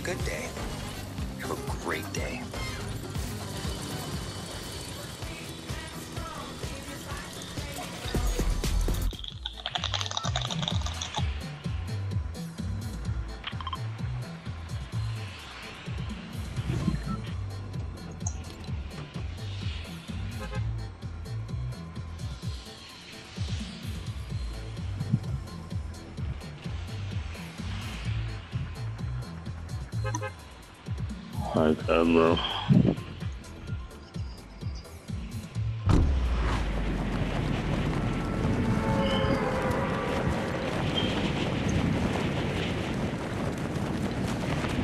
a good day. Have a great day. Hi, Admiral.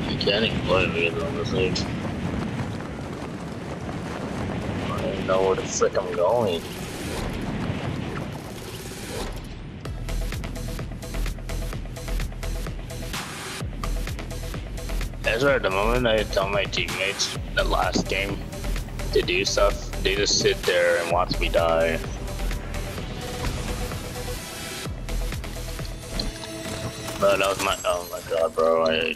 You can't employ me on this thing. I don't even know where the frick I'm going. That's why at the moment I tell my teammates the last game to do stuff, they just sit there and watch me die. But that was my, oh my god bro, I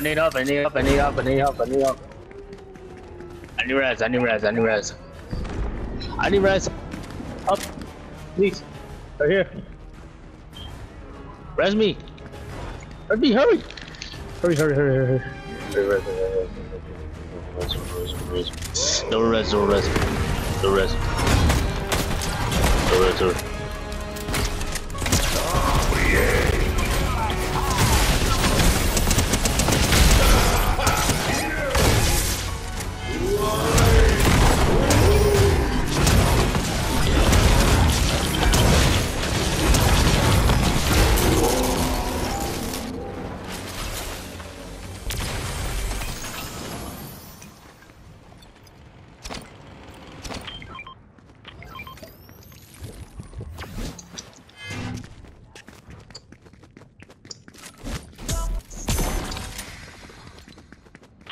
need up. I need res. Up, please. Right here. Res me. Hurry. Hurry. No res.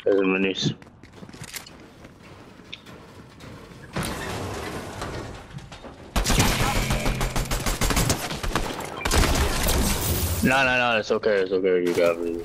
There's a minis. No, it's okay, you got me.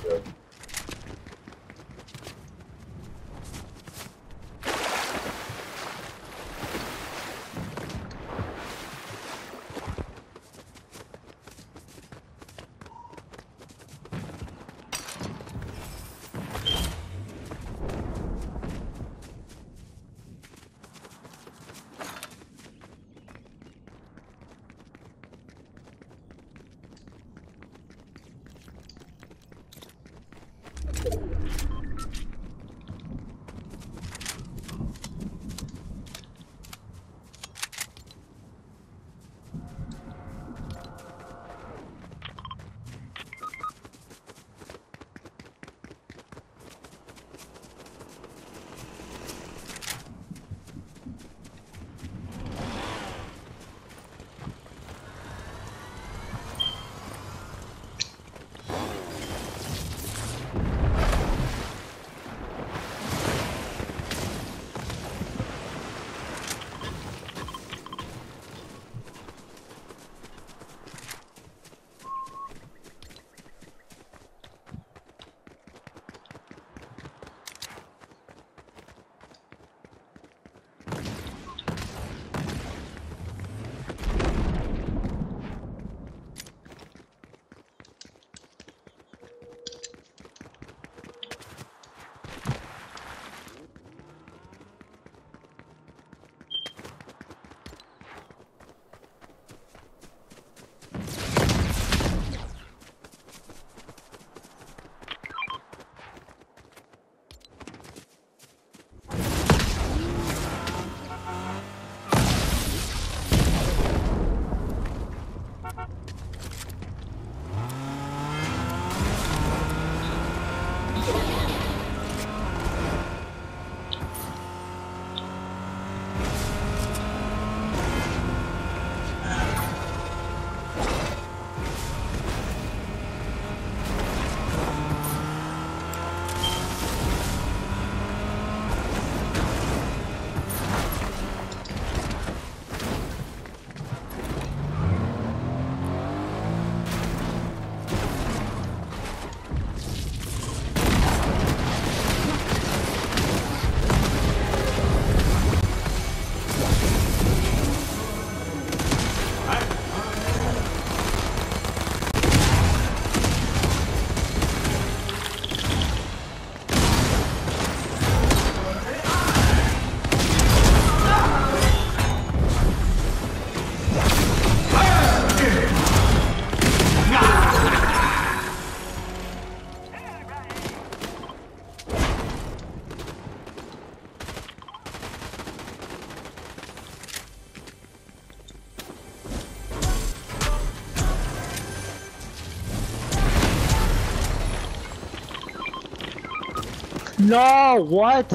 No, what?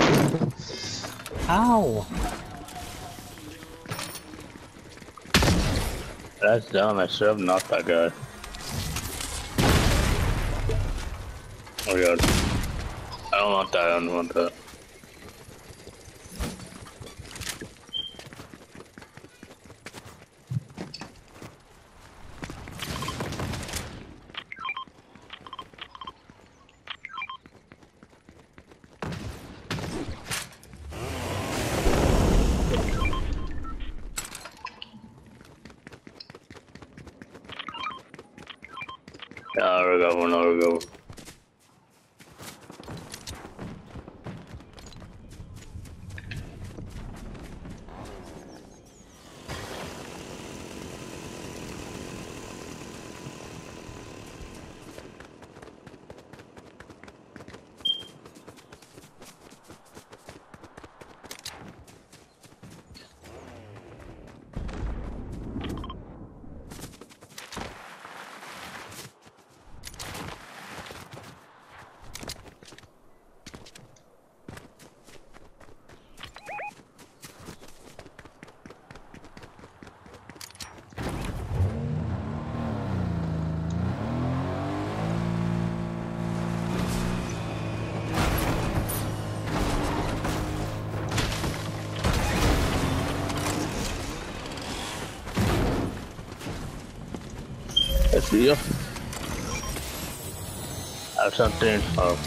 Ow. That's dumb. I should have knocked that guy. Oh god. I don't want that. Now we go. See ya. accepted. Oh.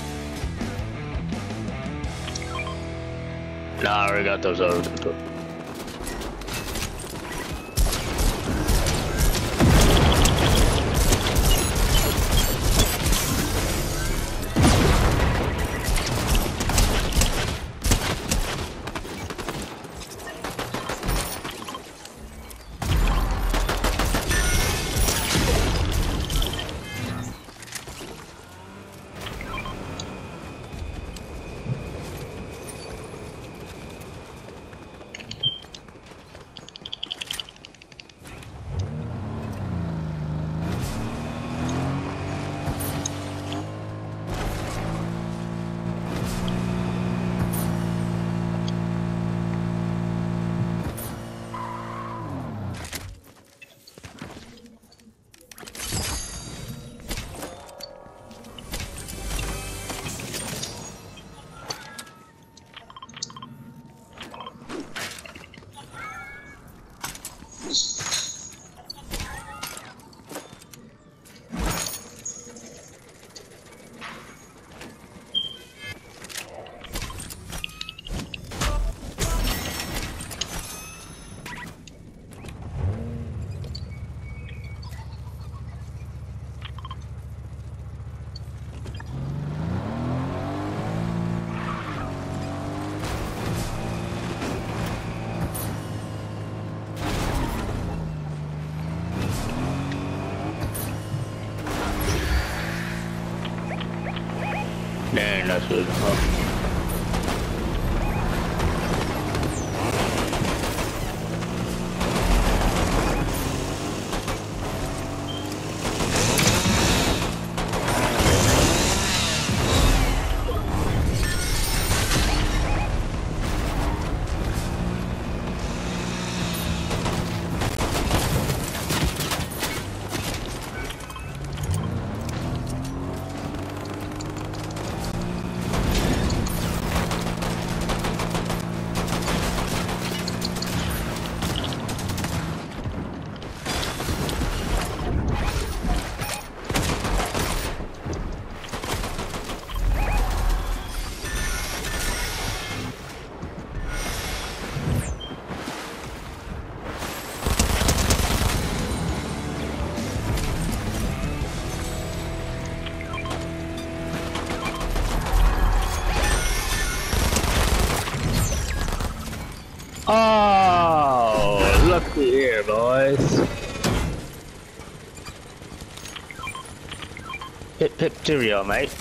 Nah, I already got those out. Dang, that's good. Huh? Oh, looky here, boys. Hip hip cheerio, mate.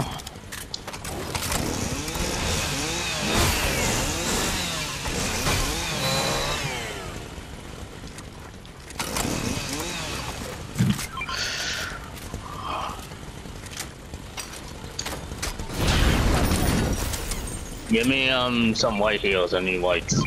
Give me some white heels, I need whites.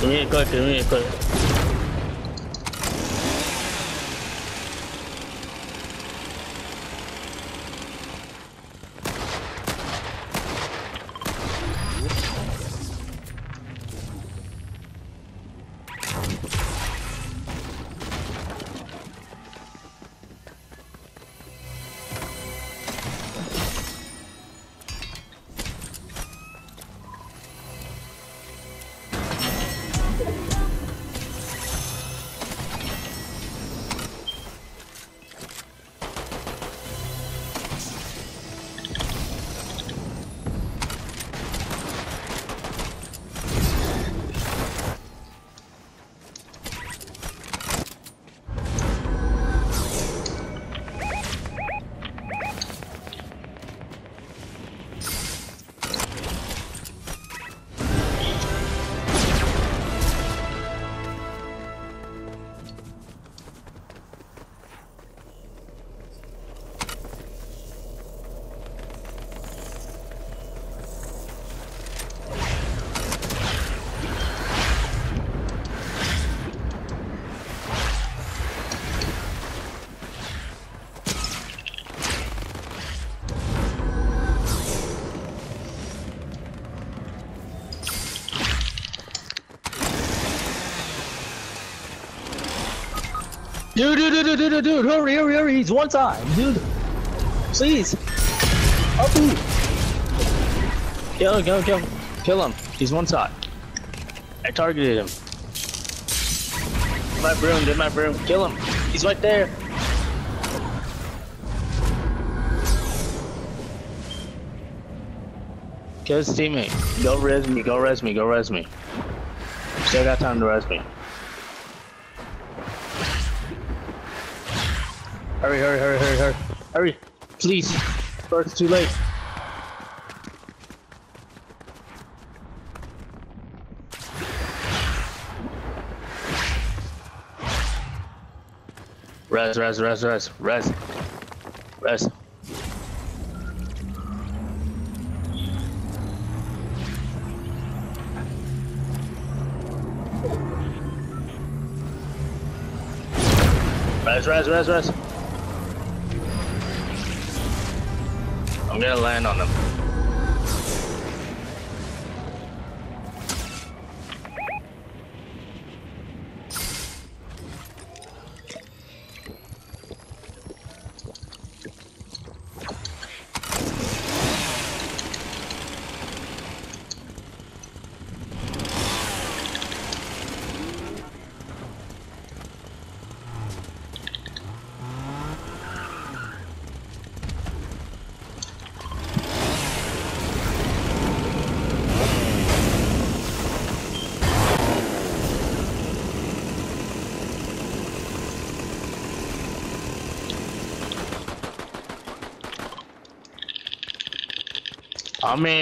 给我一个。Dude, hurry, it's one time, dude. Please. Oh. Kill him. Kill him. He's one shot. I targeted him. Get my broom. Kill him. He's right there. Kill his teammate. Go res me. Still got time to res me. Hurry. Please. It's too late. Res. Res. I'm gonna land on them.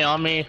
On me.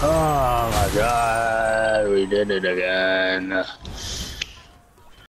Oh my god, we did it again.